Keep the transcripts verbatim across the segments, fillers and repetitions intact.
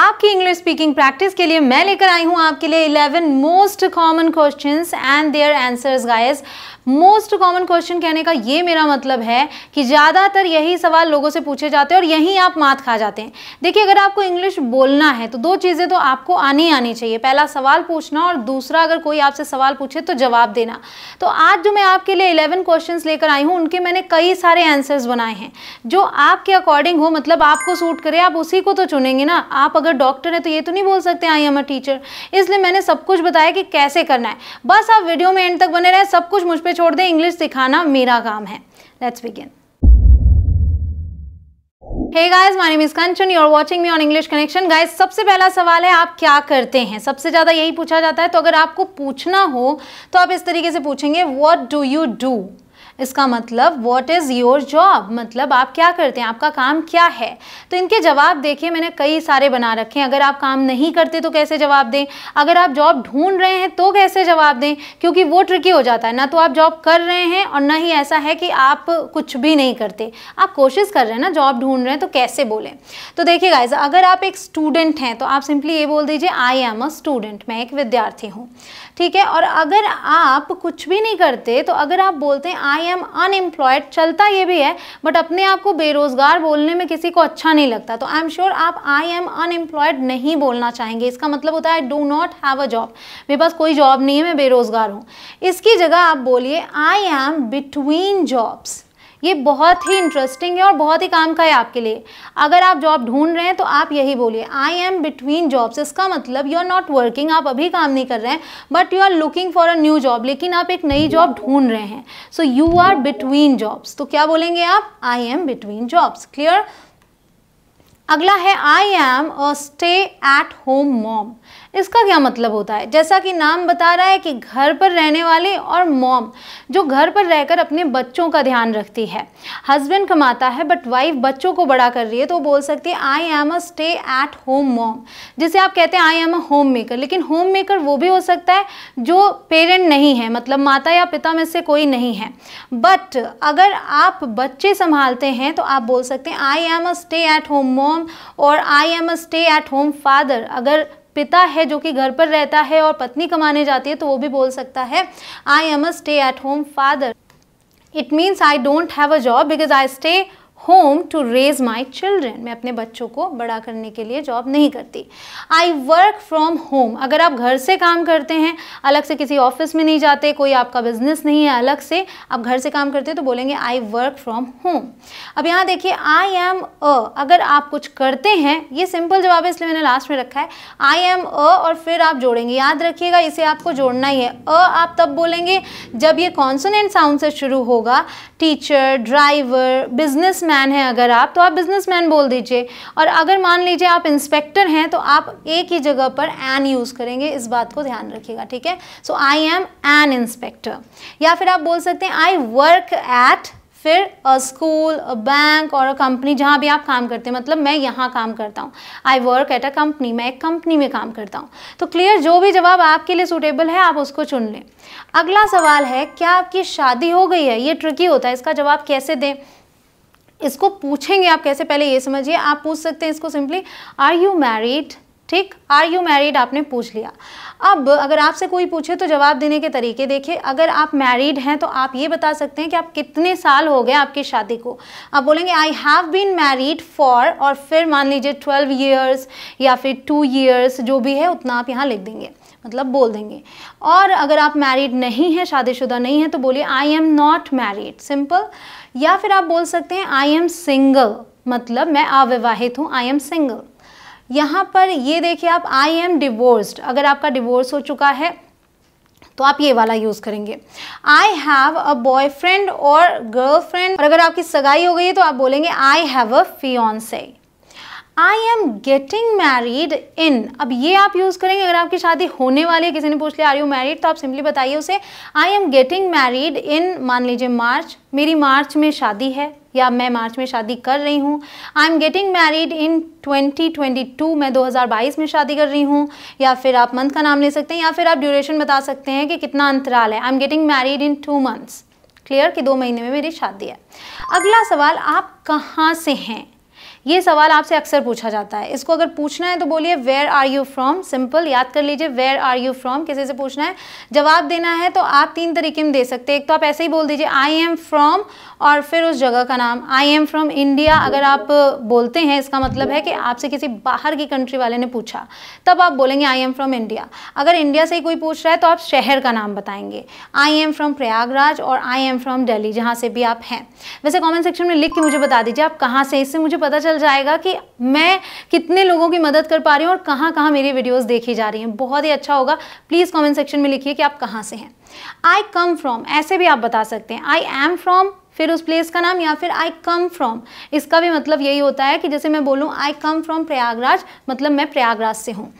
आपकी English speaking practice के लिए मैं लेकर आई हूँ आपके लिए eleven most common questions and their answers guys. Most common question कहने का ये मेरा मतलब है कि ज़्यादातर यही सवाल लोगों से पूछे जाते हैं और यहीं आप मात खा जाते हैं। देखिए, अगर आपको इंग्लिश बोलना है तो दो चीज़ें तो आपको आनी आनी चाहिए, पहला सवाल पूछना और दूसरा अगर कोई आपसे सवाल पूछे तो जवाब देना। तो आज जो मैं आपके लिए इलेवन क्वेश्चन लेकर आई हूँ उनके मैंने कई सारे आंसर्स बनाए हैं जो आपके अकॉर्डिंग हो, मतलब आपको सूट करे, आप उसी को तो चुनेंगे ना। आप अगर डॉक्टर है तो ये तो नहीं बोल सकते आई एम अ टीचर, इसलिए मैंने सब कुछ बताया कि कैसे करना है। बस आप वीडियो में एंड तक बने रहें, सब कुछ मुझ पे छोड़ दें, इंग्लिश सिखाना मेरा काम है। Let's begin. Hey guys, my name is Kanchan, you are watching me on English connection. Guys, सबसे पहला सवाल है आप क्या करते हैं, सबसे ज़्यादा यही पूछा जाता है। तो अगर आपको पूछना हो तो आप इस तरीके से पूछेंगे व्हाट डू यू डू। इसका मतलब वॉट इज़ योर जॉब, मतलब आप क्या करते हैं, आपका काम क्या है। तो इनके जवाब देखिए मैंने कई सारे बना रखे हैं। अगर आप काम नहीं करते तो कैसे जवाब दें, अगर आप जॉब ढूंढ रहे हैं तो कैसे जवाब दें, क्योंकि वो ट्रिकी हो जाता है। ना तो आप जॉब कर रहे हैं और ना ही ऐसा है कि आप कुछ भी नहीं करते, आप कोशिश कर रहे हैं ना, जॉब ढूंढ रहे हैं, तो कैसे बोलें। तो देखिए गाइस, अगर आप एक स्टूडेंट हैं तो आप सिंपली ये बोल दीजिए आई एम अ स्टूडेंट, मैं एक विद्यार्थी हूँ, ठीक है। और अगर आप कुछ भी नहीं करते तो अगर आप बोलते हैं आई एम अनएम्प्लॉयड, चलता ये भी है बट अपने आप को बेरोजगार बोलने में किसी को अच्छा नहीं लगता। तो आई एम श्योर आप आई एम अनएम्प्लॉयड नहीं बोलना चाहेंगे, इसका मतलब होता है I do not have a job, मेरे पास कोई जॉब नहीं है, मैं बेरोजगार हूँ। इसकी जगह आप बोलिए आई एम बिटवीन जॉब्स। ये बहुत ही इंटरेस्टिंग है और बहुत ही काम का है आपके लिए। अगर आप जॉब ढूंढ रहे हैं तो आप यही बोलिए आई एम बिटवीन जॉब्स। इसका मतलब यू आर नॉट वर्किंग, आप अभी काम नहीं कर रहे हैं, but you are looking for a new job, लेकिन आप एक नई जॉब ढूंढ रहे हैं। So you are between jobs, तो क्या बोलेंगे आप, I am between jobs. Clear. अगला है I am a stay at home mom. इसका क्या मतलब होता है, जैसा कि नाम बता रहा है कि घर पर रहने वाले, और मॉम जो घर पर रहकर अपने बच्चों का ध्यान रखती है। हस्बैंड कमाता है बट वाइफ बच्चों को बड़ा कर रही है, तो बोल सकती है I am a stay at home mom, जिसे आप कहते हैं I am a home maker. लेकिन होम मेकर वो भी हो सकता है जो पेरेंट नहीं है, मतलब माता या पिता में से कोई नहीं है। बट अगर आप बच्चे संभालते हैं तो आप बोल सकते हैं I am a stay at home mom और I am a stay at home father. अगर पिता है जो कि घर पर रहता है और पत्नी कमाने जाती है तो वो भी बोल सकता है I am a stay at home father. It means I don't have a job because I stay home to raise my children. मैं अपने बच्चों को बड़ा करने के लिए जॉब नहीं करती। आई वर्क फ्रॉम होम, अगर आप घर से काम करते हैं, अलग से किसी ऑफिस में नहीं जाते, कोई आपका बिजनेस नहीं है, अलग से आप घर से काम करते हैं तो बोलेंगे आई वर्क फ्रॉम होम। अब यहाँ देखिए आई एम अ, अगर आप कुछ करते हैं, ये सिंपल जवाब है इसलिए मैंने लास्ट में रखा है आई एम अ और फिर आप जोड़ेंगे। याद रखिएगा इसे आपको जोड़ना ही है। अ आप तब बोलेंगे जब ये कॉन्सोनेंट साउंड से शुरू होगा। टीचर, ड्राइवर, बिजनेस मैन है अगर आप तो आप बिजनेसमैन बोल दीजिए। और अगर मान लीजिए आप इंस्पेक्टर हैं तो आप एक ही जगह पर एन यूज़ करेंगे, इस बात को ध्यान रखिएगा, ठीक है। So I am an inspector. या फिर आप बोल सकते हैं आई वर्क एट फिर अ स्कूल, अ बैंक और अ कंपनी, जहाँ भी आप काम करते हैं, मतलब मैं यहाँ काम करता हूँ। I work at a company, मैं एक कंपनी में काम करता हूँ। तो क्लियर, जो भी जवाब आपके लिए सूटेबल है आप उसको चुन लें। अगला सवाल है क्या आपकी शादी हो गई है। ये ट्रिकी होता है, इसका जवाब कैसे दें, इसको पूछेंगे आप कैसे, पहले ये समझिए। आप पूछ सकते हैं इसको सिंपली आर यू मैरिड, ठीक, आर यू मैरिड आपने पूछ लिया। अब अगर आपसे कोई पूछे तो जवाब देने के तरीके देखिए। अगर आप मैरिड हैं तो आप ये बता सकते हैं कि आप कितने साल हो गए आपकी शादी को, आप बोलेंगे I have been married for और फिर मान लीजिए ट्वेल्व ईयर्स या फिर टू ईयर्स, जो भी है उतना आप यहाँ लिख देंगे, मतलब बोल देंगे। और अगर आप मैरिड नहीं हैं, शादीशुदा नहीं हैं, तो बोलिए I am not married, simple. या फिर आप बोल सकते हैं आई एम सिंगल, मतलब मैं अविवाहित हूँ, आई एम सिंगल। यहाँ पर ये देखिए आप आई एम डिवोर्स्ड, अगर आपका डिवोर्स हो चुका है तो आप ये वाला यूज़ करेंगे आई हैव अ बॉयफ्रेंड और गर्लफ्रेंड। और अगर आपकी सगाई हो गई है तो आप बोलेंगे I have a fiancee. I am getting married in, अब ये आप यूज़ करेंगे अगर आपकी शादी होने वाली है, किसी ने पूछ लिया आर यू मैरिड तो आप सिंपली बताइए उसे I am getting married in, मान लीजिए मार्च, मेरी मार्च में शादी है या मैं मार्च में शादी कर रही हूँ। I am getting married in twenty twenty two, मैं दो हज़ार बाईस में शादी कर रही हूँ। या फिर आप मंथ का नाम ले सकते हैं, या फिर आप ड्यूरेशन बता सकते हैं कि कितना अंतराल है। I am getting married in two months, clear, कि दो महीने में मेरी शादी है। अगला सवाल आप कहाँ से हैं, ये सवाल आपसे अक्सर पूछा जाता है। इसको अगर पूछना है तो बोलिए where are you from, simple याद कर लीजिए वेयर आर यू फ्रॉम। किसी से पूछना है, जवाब देना है तो आप तीन तरीके में दे सकते हैं। एक तो आप ऐसे ही बोल दीजिए आई एम फ्रॉम और फिर उस जगह का नाम, आई एम फ्रॉम इंडिया अगर आप बोलते हैं इसका मतलब है कि आपसे किसी बाहर की कंट्री वाले ने पूछा तब आप बोलेंगे आई एम फ्रॉम इंडिया। अगर इंडिया से ही कोई पूछ रहा है तो आप शहर का नाम बताएंगे, आई एम फ्रॉम प्रयागराज और आई एम फ्रॉम दिल्ली, जहाँ से भी आप हैं। वैसे कमेंट सेक्शन में लिख के मुझे बता दीजिए आप कहाँ से, इससे मुझे पता चल जाएगा कि मैं कितने लोगों की मदद कर पा रही हूँ और कहाँ कहाँ मेरी वीडियोस देखी जा रही हैं। बहुत ही अच्छा होगा, प्लीज़ कमेंट सेक्शन में लिखिए कि आप कहाँ से हैं। आई कम फ्रॉम ऐसे भी आप बता सकते हैं, आई एम फ्रॉम फिर उस प्लेस का नाम या फिर आई कम फ्रॉम। इसका भी मतलब यही होता है कि जैसे मैं बोलूँ आई कम फ्रॉम प्रयागराज मतलब मैं प्रयागराज से हूँ।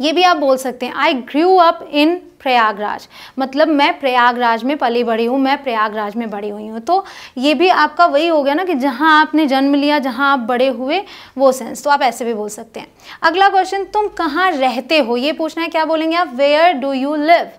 ये भी आप बोल सकते हैं आई ग्रू अप इन प्रयागराज मतलब मैं प्रयागराज में पली बड़ी हूँ, मैं प्रयागराज में बड़ी हुई हूँ। तो ये भी आपका वही हो गया ना कि जहाँ आपने जन्म लिया, जहाँ आप बड़े हुए, वो सेंस। तो आप ऐसे भी बोल सकते हैं। अगला क्वेश्चन, तुम कहाँ रहते हो ये पूछना है, क्या बोलेंगे आप, where do you live,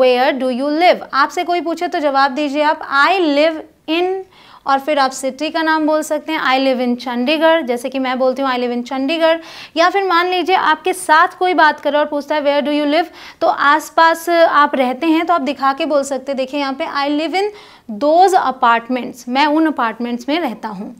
where do you live. आपसे कोई पूछे तो जवाब दीजिए आप आई लिव इन और फिर आप सिटी का नाम बोल सकते हैं, आई लिव इन चंडीगढ़, जैसे कि मैं बोलती हूँ आई लिव इन चंडीगढ़। या फिर मान लीजिए आपके साथ कोई बात करे और पूछता है वेयर डू यू लिव, तो आसपास आप रहते हैं तो आप दिखा के बोल सकते हैं, देखिए यहाँ पे I live in those apartments, मैं उन अपार्टमेंट्स में रहता हूँ।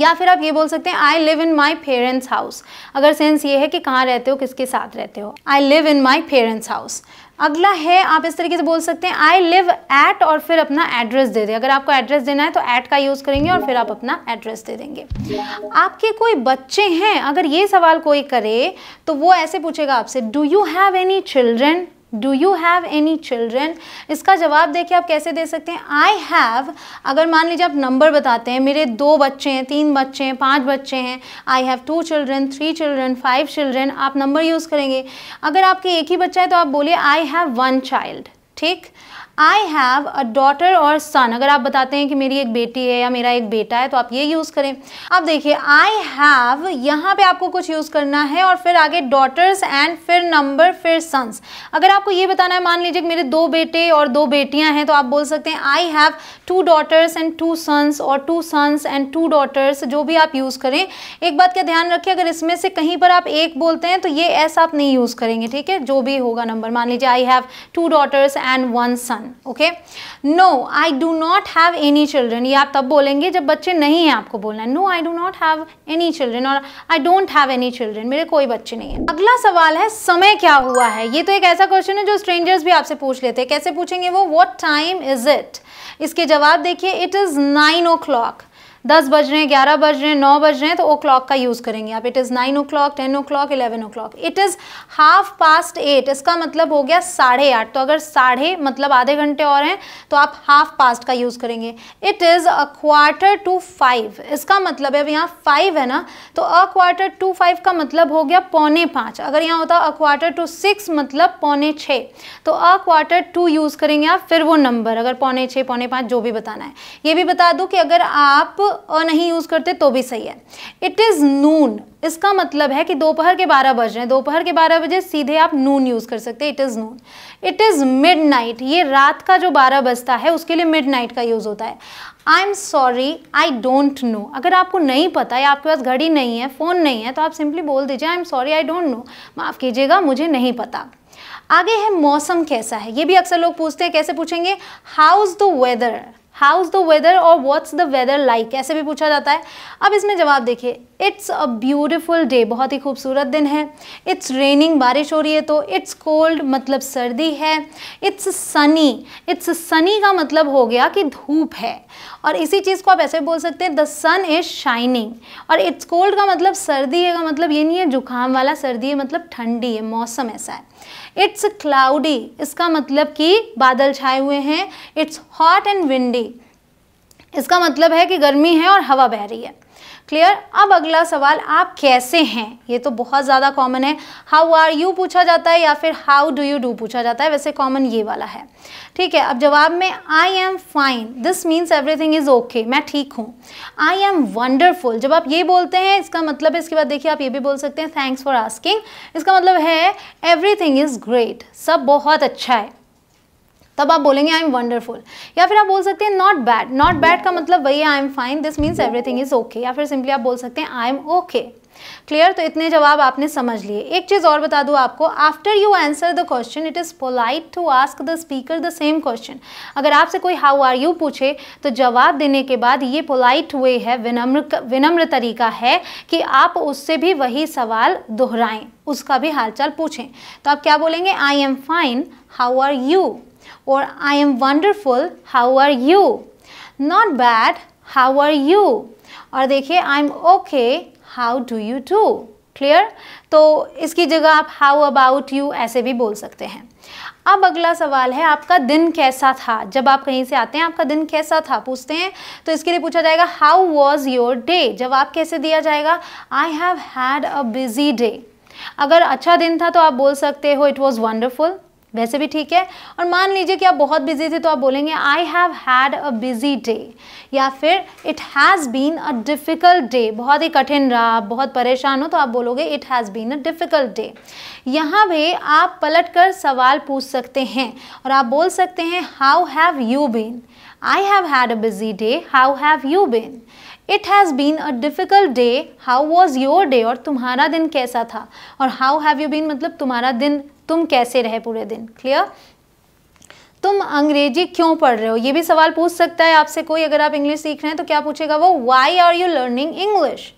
या फिर आप ये बोल सकते हैं I live in my parents house, अगर सेंस ये है कि कहाँ रहते हो, किसके साथ रहते हो, I live in my parents house. अगला है, आप इस तरीके से बोल सकते हैं आई लिव एट और फिर अपना एड्रेस दे दें। अगर आपको एड्रेस देना है तो एट का यूज़ करेंगे और फिर आप अपना एड्रेस दे देंगे। आपके कोई बच्चे हैं, अगर ये सवाल कोई करे तो वो ऐसे पूछेगा आपसे do you have any children, do you have any children. इसका जवाब देखिए आप कैसे दे सकते हैं, आई हैव अगर मान लीजिए आप नंबर बताते हैं, मेरे दो बच्चे हैं, तीन बच्चे हैं, पांच बच्चे हैं, I have two children, three children, five children, आप नंबर यूज़ करेंगे। अगर आपके एक ही बच्चा है तो आप बोलिए आई हैव वन चाइल्ड, ठीक। आई हैव अ डॉटर और सन, अगर आप बताते हैं कि मेरी एक बेटी है या मेरा एक बेटा है तो आप ये यूज़ करें। अब देखिए आई हैव यहाँ पे आपको कुछ यूज़ करना है और फिर आगे डॉटर्स एंड फिर नंबर फिर सन्स। अगर आपको ये बताना है, मान लीजिए मेरे दो बेटे और दो बेटियाँ हैं तो आप बोल सकते हैं I have two daughters and two sons और two sons and two daughters, जो भी आप यूज़ करें। एक बात का ध्यान रखिए, अगर इसमें से कहीं पर आप एक बोलते हैं तो ये ऐसा आप नहीं यूज़ करेंगे, ठीक है। जो भी होगा नंबर, मान लीजिए I have two daughters and one son, okay. No I do not have any children, ये आप तब बोलेंगे जब बच्चे नहीं हैं, आपको बोलना है no I do not have any children और I don't have any children, मेरे कोई बच्चे नहीं है। अगला सवाल है समय क्या हुआ है। ये तो एक ऐसा क्वेश्चन है जो स्ट्रेंजर्स भी आपसे पूछ लेते हैं। कैसे पूछेंगे वो, व्हाट टाइम इज इट। इसके जवाब देखिए it is nine o'clock, दस बज रहे हैं, ग्यारह बज रहे हैं, नौ बज रहे हैं, तो ओ क्लॉक का यूज़ करेंगे आप। It is nine o'clock, ten o'clock, eleven o'clock. It is half past eight, इसका मतलब हो गया साढ़े आठ। तो अगर साढ़े मतलब आधे घंटे और हैं तो आप हाफ पास्ट का यूज़ करेंगे। It is a quarter to five, इसका मतलब है, अब यहाँ फाइव है ना, तो अ क्वार्टर टू फाइव का मतलब हो गया पौने पाँच। अगर यहाँ होता अ क्वार्टर टू सिक्स मतलब पौने छः, तो अ क्वार्टर टू यूज़ करेंगे आप, फिर वो नंबर, अगर पौने छः, पौने पाँच, जो भी बताना है। ये भी बता दूँ कि अगर आप और नहीं यूज़ करते तो भी सही है। इट इज़ नून, इसका मतलब है कि दोपहर के बारह बज रहे हैं, दोपहर के बारह बजे सीधे आप नून यूज़ कर सकते हैं, it is noon. It is midnight, ये रात का जो बारह बजता है उसके लिए मिडनाइट का यूज़ होता है। I am sorry I don't know, अगर आपको नहीं पता या आपके पास घड़ी नहीं है, फ़ोन नहीं है, तो आप सिंपली बोल दीजिए I am sorry I don't know, माफ़ कीजिएगा मुझे नहीं पता। आगे है मौसम कैसा है, ये भी अक्सर लोग पूछते हैं। कैसे पूछेंगे, how is the weather, how's the weather और व्हाट्स द वेदर लाइक, ऐसे भी पूछा जाता है। अब इसमें जवाब देखिए इट्स अ ब्यूटिफुल डे, बहुत ही खूबसूरत दिन है। इट्स रेनिंग, बारिश हो रही है तो। इट्स कोल्ड मतलब सर्दी है। इट्स सनी, इट्स सनी का मतलब हो गया कि धूप है, और इसी चीज़ को आप ऐसे बोल सकते हैं द सन इज़ शाइनिंग। और इट्स कोल्ड का मतलब सर्दी है, का मतलब ये नहीं है जुकाम वाला सर्दी है, मतलब ठंडी है, मौसम ऐसा है। इट्स क्लाउडी, इसका मतलब कि बादल छाए हुए हैं। इट्स हॉट एंड विंडी, इसका मतलब है कि गर्मी है और हवा बह रही है। क्लियर। अब अगला सवाल, आप कैसे हैं, ये तो बहुत ज़्यादा कॉमन है। हाउ आर यू पूछा जाता है या फिर हाउ डू यू डू पूछा जाता है, वैसे कॉमन ये वाला है, ठीक है। अब जवाब में I am fine, this means everything is okay, मैं ठीक हूँ। आई एम वंडरफुल, जब आप ये बोलते हैं इसका मतलब है, इसके बाद देखिए आप ये भी बोल सकते हैं थैंक्स फॉर आस्किंग, इसका मतलब है एवरीथिंग इज़ ग्रेट, सब बहुत अच्छा है। तब आप बोलेंगे आई एम वंडरफुल। या फिर आप बोल सकते हैं नॉट बैड। नॉट बैड का मतलब वही है I am fine, this means everything is okay. या फिर सिंपली आप बोल सकते हैं आई एम ओके। क्लियर? तो इतने जवाब आपने समझ लिए। एक चीज़ और बता दूँ आपको, after you answer the question it is polite to ask the speaker the same question. अगर आपसे कोई हाउ आर यू पूछे तो जवाब देने के बाद ये पोलाइट वे है, विनम्र विनम्र तरीका है कि आप उससे भी वही सवाल दोहराएं, उसका भी हालचाल पूछें। तो आप क्या बोलेंगे? I am fine, how are you? और I am wonderful, how are you? Not bad, how are you? और देखिए I am okay, how do you do? Clear? तो इसकी जगह आप हाउ अबाउट यू ऐसे भी बोल सकते हैं। अब अगला सवाल है आपका दिन कैसा था। जब आप कहीं से आते हैं आपका दिन कैसा था पूछते हैं, तो इसके लिए पूछा जाएगा हाउ वॉज योर डे। जवाब कैसे दिया जाएगा? I have had a busy day. अगर अच्छा दिन था तो आप बोल सकते हो इट वॉज वंडरफुल, वैसे भी ठीक है। और मान लीजिए कि आप बहुत बिजी थे तो आप बोलेंगे I have had a busy day. या फिर it has been a difficult day, बहुत ही कठिन रहा, बहुत परेशान हो तो आप बोलोगे it has been a difficult day. यहाँ भी आप पलटकर सवाल पूछ सकते हैं और आप बोल सकते हैं how have you been. I have had a busy day, how have you been? It has been a difficult day, how was your day? और तुम्हारा दिन कैसा था? और हाउ हैव यू बीन मतलब तुम्हारा दिन, तुम कैसे रहे पूरे दिन। क्लियर? तुम अंग्रेजी क्यों पढ़ रहे हो, ये भी सवाल पूछ सकता है आपसे कोई। अगर आप इंग्लिश सीख रहे हैं तो क्या पूछेगा वो? Why are you learning English?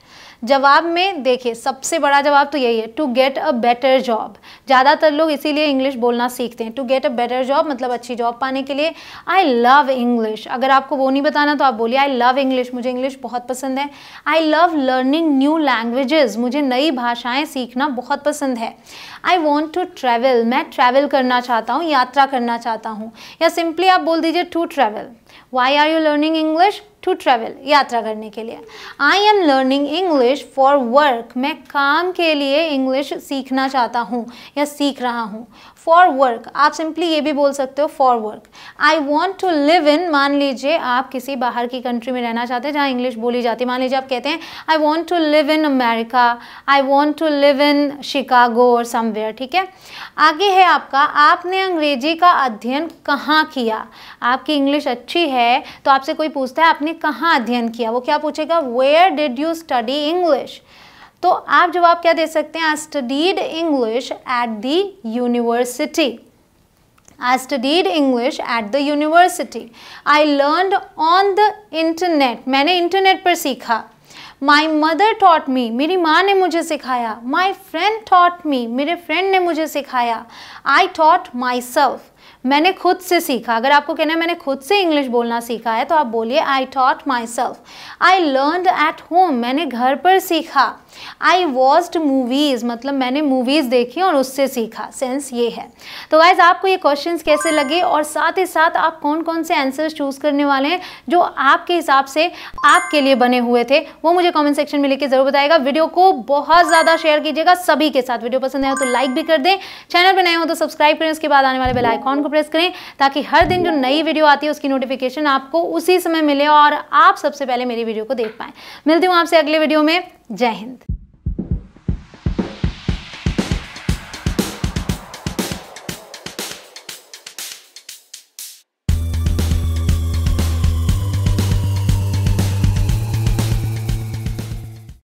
जवाब में देखिए सबसे बड़ा जवाब तो यही है, to get a better job. ज़्यादातर लोग इसीलिए इंग्लिश बोलना सीखते हैं, to get a better job मतलब अच्छी जॉब पाने के लिए। आई लव इंग्लिश, अगर आपको वो नहीं बताना तो आप बोलिए आई लव इंग्लिश, मुझे इंग्लिश बहुत पसंद है। I love learning new languages, मुझे नई भाषाएँ सीखना बहुत पसंद है। आई वॉन्ट टू ट्रैवल, मैं ट्रैवल करना चाहता हूँ, यात्रा करना चाहता हूँ। या सिंपली आप बोल दीजिए to travel. Why are you learning English? To travel, यात्रा करने के लिए। I am learning English for work, मैं काम के लिए इंग्लिश सीखना चाहता हूँ या सीख रहा हूँ। फॉर वर्क आप सिंपली ये भी बोल सकते हो for work. I want to live in, मान लीजिए आप किसी बाहर की कंट्री में रहना चाहते हैं जहाँ इंग्लिश बोली जाती है। मान लीजिए आप कहते हैं I want to live in America, I want to live in Chicago और समवेयर। ठीक है, आगे है आपका, आपने अंग्रेजी का अध्ययन कहाँ किया? आपकी इंग्लिश अच्छी है तो आपसे कोई पूछता है आपने कहाँ अध्ययन किया, वो क्या पूछेगा? Where did you study English? तो आप जवाब क्या दे सकते हैं? I studied English at the university. I studied English at the university. I learned on the internet, मैंने इंटरनेट पर सीखा। माई मदर टॉट मी, मेरी माँ ने मुझे सिखाया। माई फ्रेंड टॉट मी, मेरे फ्रेंड ने मुझे सिखाया। आई टॉट माई सेल्फ, मैंने खुद से सीखा। अगर आपको कहना है मैंने खुद से इंग्लिश बोलना सीखा है तो आप बोलिए I taught myself. I learned at home, मैंने घर पर सीखा। आई वॉच्ड मूवीज़ मतलब मैंने मूवीज़ देखी और उससे सीखा, सेंस ये है। तो गाइस आपको ये क्वेश्चंस कैसे लगे और साथ ही साथ आप कौन कौन से आंसर्स चूज़ करने वाले हैं जो आपके हिसाब से आपके लिए बने हुए थे, वो मुझे कमेंट सेक्शन में लिखकर ज़रूर बताएगा। वीडियो को बहुत ज़्यादा शेयर कीजिएगा सभी के साथ। वीडियो पसंद आए हो तो लाइक भी कर दें, चैनल पर नए हो तो सब्सक्राइब करें, उसके बाद आने वाले बेल आइकॉन को प्रेस करें ताकि हर दिन जो नई वीडियो आती है उसकी नोटिफिकेशन आपको उसी समय मिले और आप सबसे पहले मेरी वीडियो को देख पाएँ। मिलती हूँ आपसे अगले वीडियो में। जय हिंद।